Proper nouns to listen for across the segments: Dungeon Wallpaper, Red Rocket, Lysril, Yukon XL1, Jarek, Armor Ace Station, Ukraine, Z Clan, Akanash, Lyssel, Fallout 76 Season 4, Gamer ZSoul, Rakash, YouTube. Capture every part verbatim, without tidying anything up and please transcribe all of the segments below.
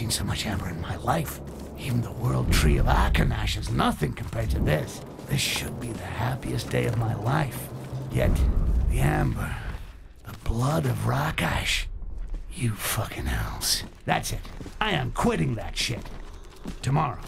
Seen so much amber in my life. Even the world tree of Akanash is nothing compared to this. This should be the happiest day of my life. Yet, the amber, the blood of Rakash, you fucking elves. That's it. I am quitting that shit. Tomorrow.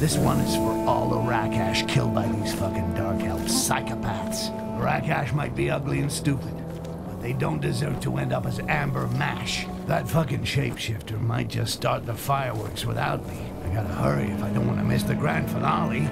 This one is for all the Rakash killed by these fucking dark elf psychopaths. Rakash might be ugly and stupid, but they don't deserve to end up as amber mash. That fucking shapeshifter might just start the fireworks without me. I gotta hurry if I don't want to miss the grand finale.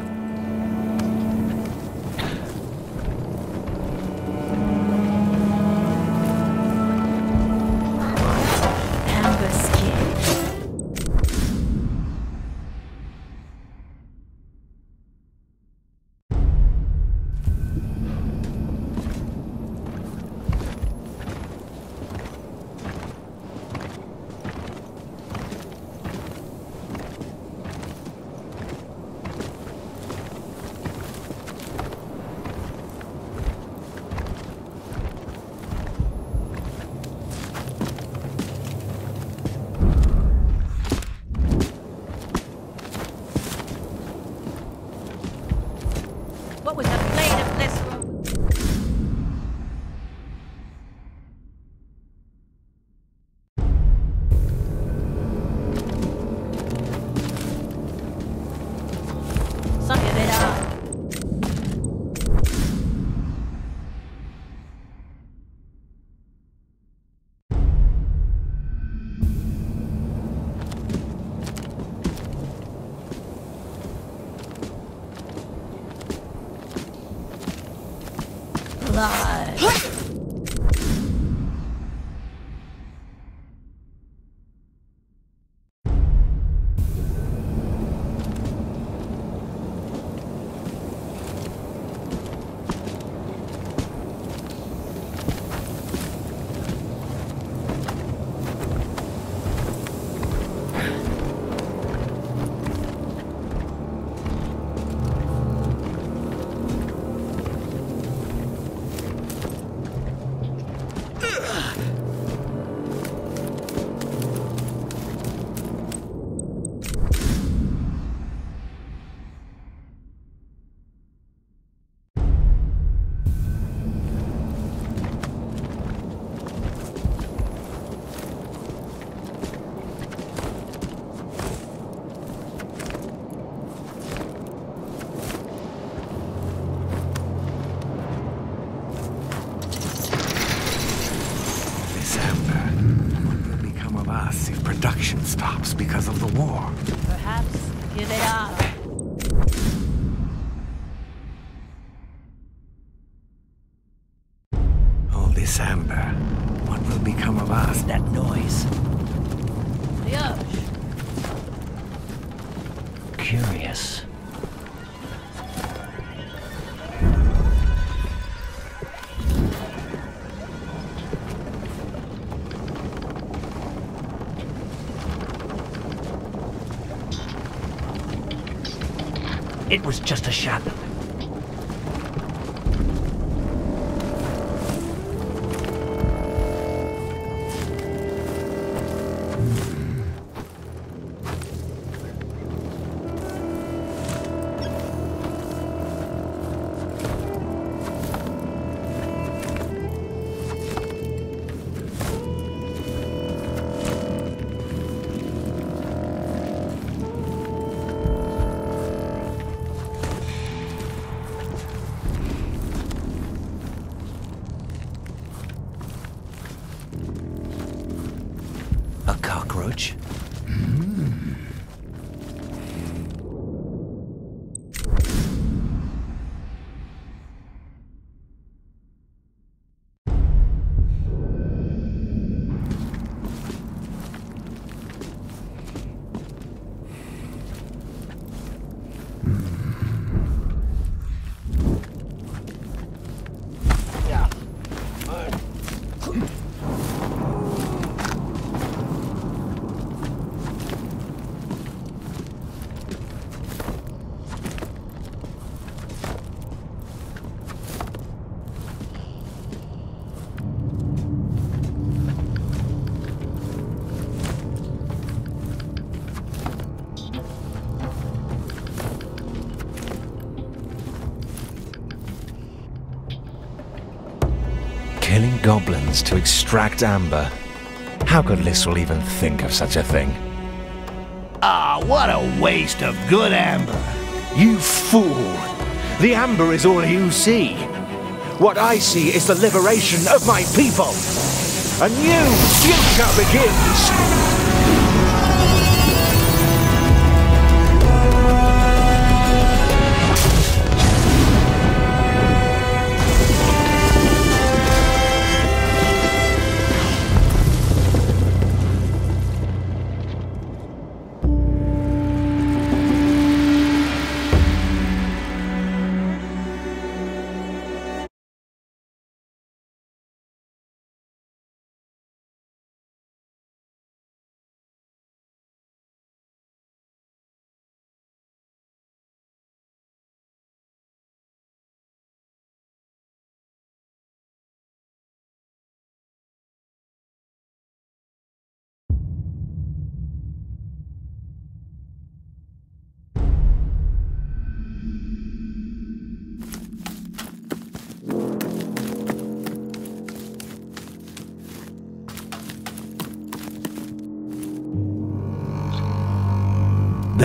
us if production stops because of the war. Perhaps here they are. All this amber. What will become of us? That noise. Curious. It was just a shadow. Killing goblins to extract amber. How could Lyssel even think of such a thing? Ah, what a waste of good amber! You fool! The amber is all you see. What I see is the liberation of my people. A new future begins!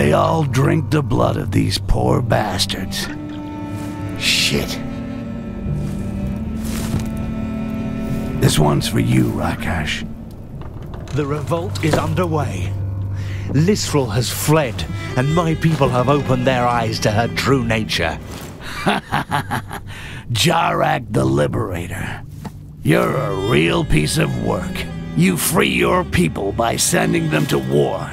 They all drink the blood of these poor bastards. Shit. This one's for you, Rakash. The revolt is underway. Lysril has fled, and my people have opened their eyes to her true nature. Ha ha ha ha! Jarek the Liberator. You're a real piece of work. You free your people by sending them to war.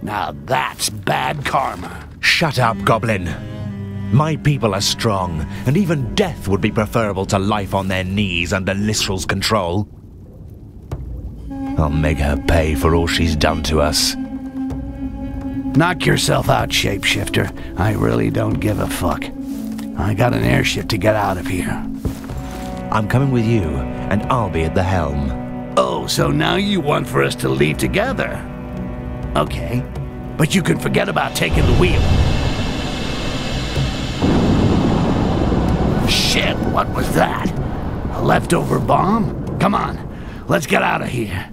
Now that's bad karma. Shut up, goblin. My people are strong, and even death would be preferable to life on their knees under Lysril's control. I'll make her pay for all she's done to us. Knock yourself out, shapeshifter. I really don't give a fuck. I got an airship to get out of here. I'm coming with you, and I'll be at the helm. Oh, so now you want for us to leave together? Okay, but you can forget about taking the wheel. Shit, what was that? A leftover bomb? Come on, let's get out of here.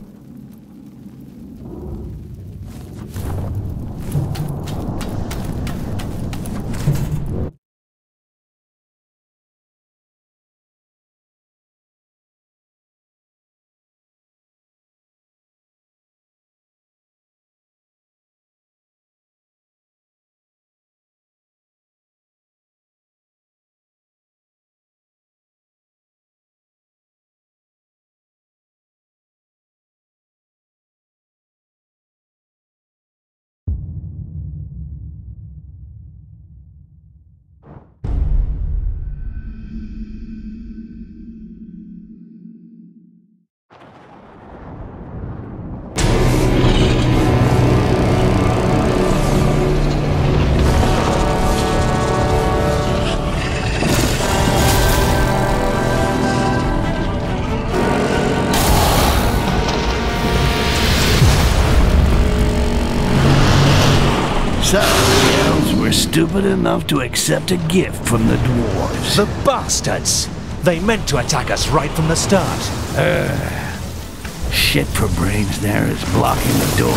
So, the elves were stupid enough to accept a gift from the dwarves. The bastards! They meant to attack us right from the start. Ugh. Shit for brains there is blocking the door.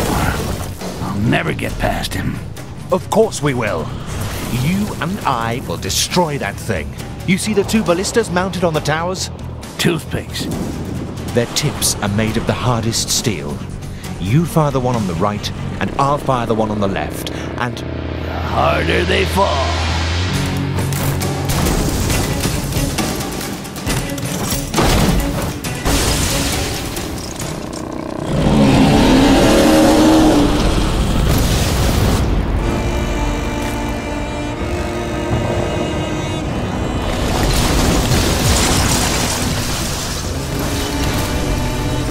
I'll never get past him. Of course we will. You and I will destroy that thing. You see the two ballistas mounted on the towers? Toothpicks. Their tips are made of the hardest steel. You fire the one on the right, and I'll fire the one on the left, and... the harder they fall.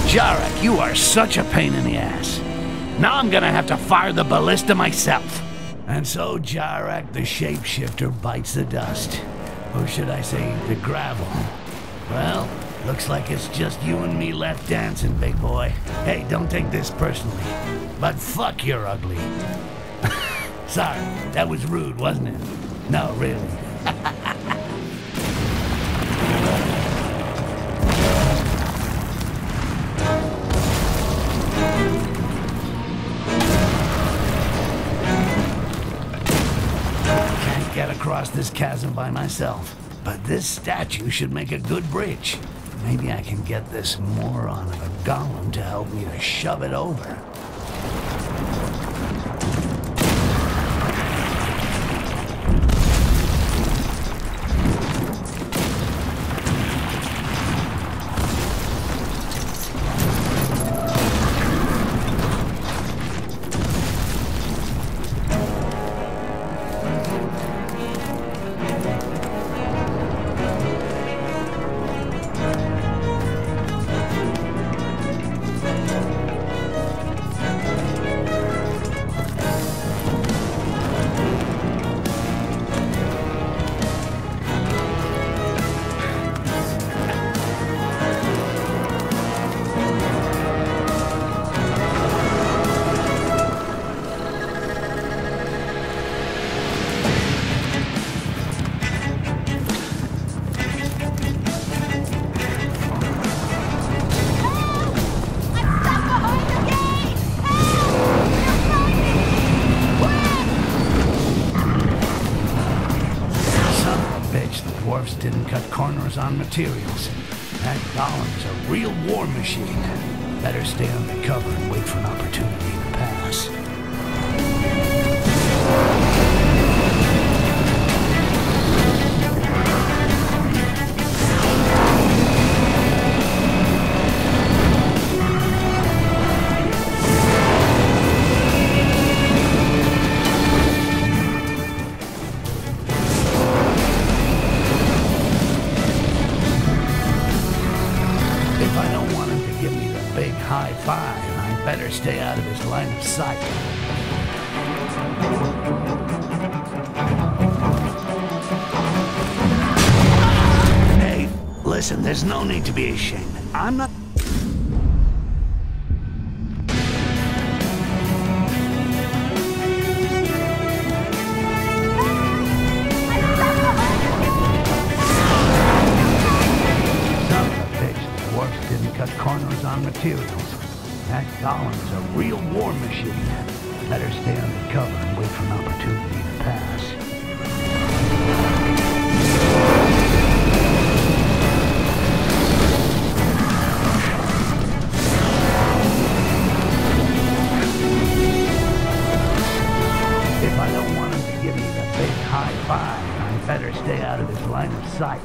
Jarek, you are such a pain in the ass. Now I'm gonna have to fire the ballista myself. And so Jarek the shapeshifter bites the dust. Or should I say, the gravel. Well, looks like it's just you and me left dancing, big boy. Hey, don't take this personally. But fuck, you're ugly. Sorry, that was rude, wasn't it? No, really. Across this chasm by myself, but this statue should make a good bridge. Maybe I can get this moron of a golem to help me to shove it over. Didn't cut corners on materials. That golem's a real war machine. Better stay under cover and wait for an opportunity to pass. I better stay out of his line of sight. Hey, listen, there's no need to be ashamed. I'm not... Son of a bitch, the dwarves didn't cut corners on materials. That golem's a real war machine. Better stay under cover and wait for an opportunity to pass. If I don't want him to give me the big high five, I better stay out of his line of sight.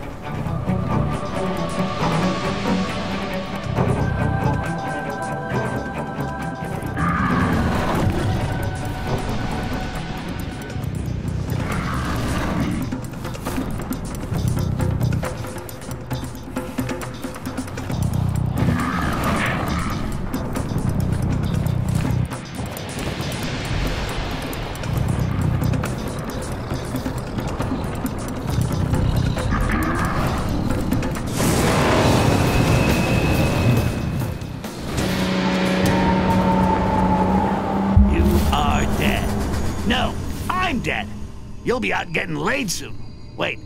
You'll be out getting laid soon. Wait,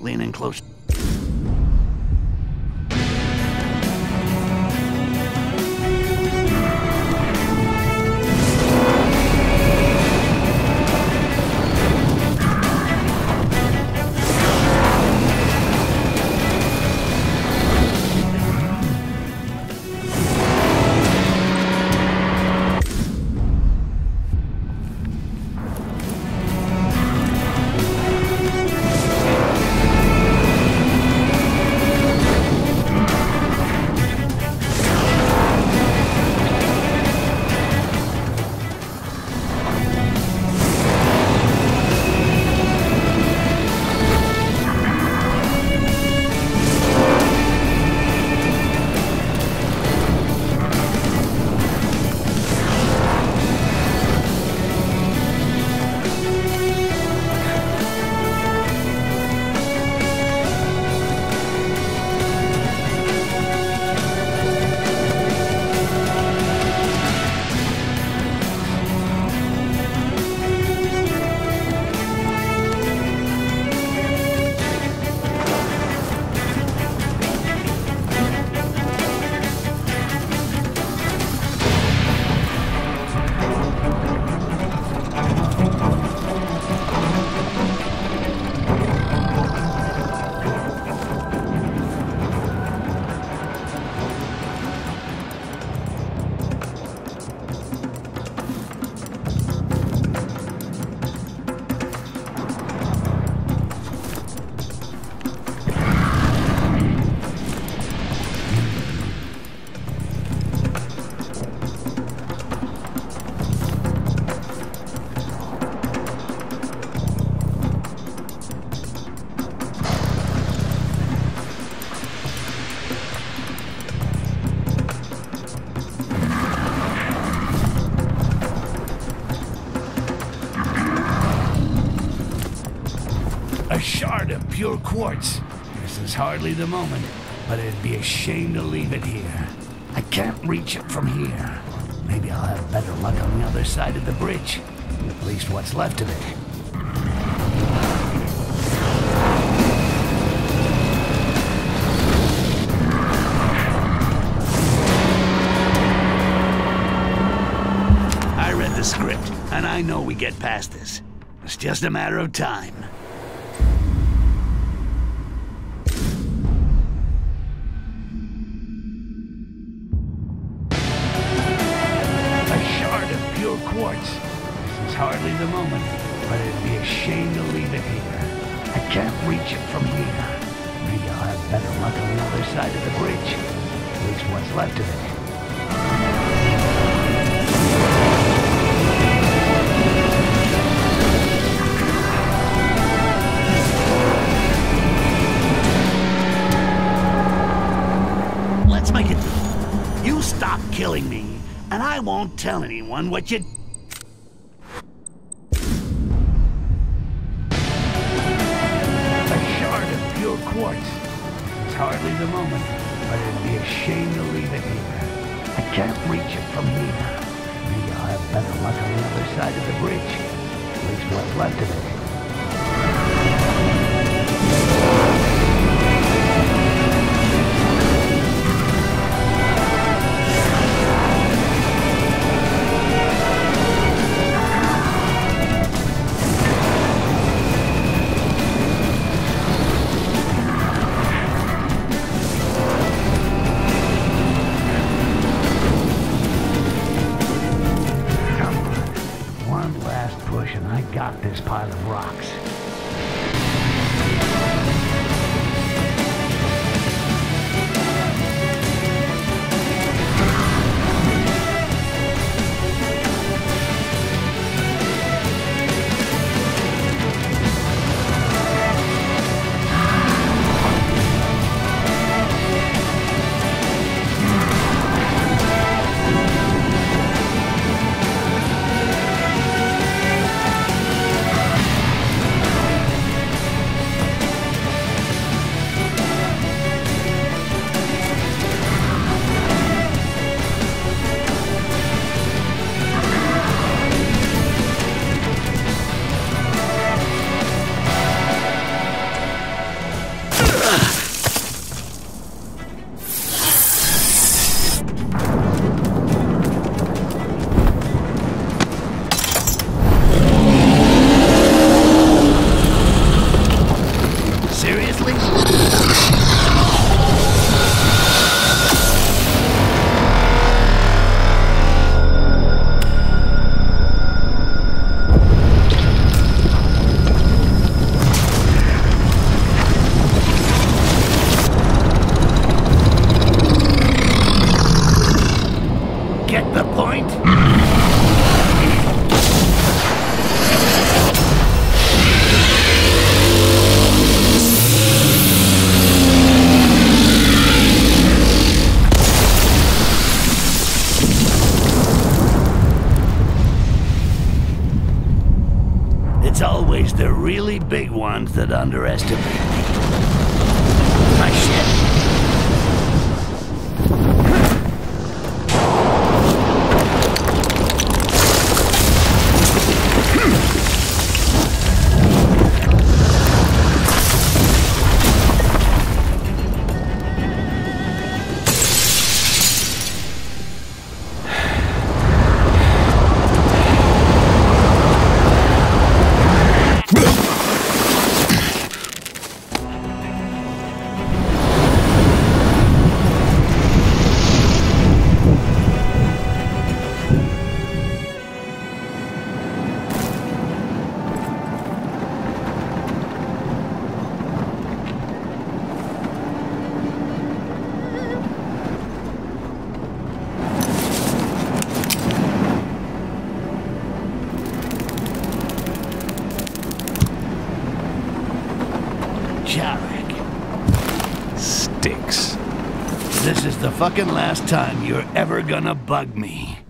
lean in close. Pure quartz. This is hardly the moment, but it'd be a shame to leave it here. I can't reach it from here. Maybe I'll have better luck on the other side of the bridge. At least what's left of it. I read the script, and I know we get past this. It's just a matter of time. The moment, but it'd be a shame to leave it here. I can't reach it from here. Maybe I'll have better luck on the other side of the bridge. At least what's left of it. Let's make it through. You stop killing me, and I won't tell anyone what you... The moment, but it'd be a shame to leave it here. I can't reach it from here. Maybe I'll have better luck on the other side of the bridge. At least what's left of it. get the point? It's always the really big ones that underestimate me. My shit. Jarek. Stinks. This is the fucking last time you're ever gonna bug me.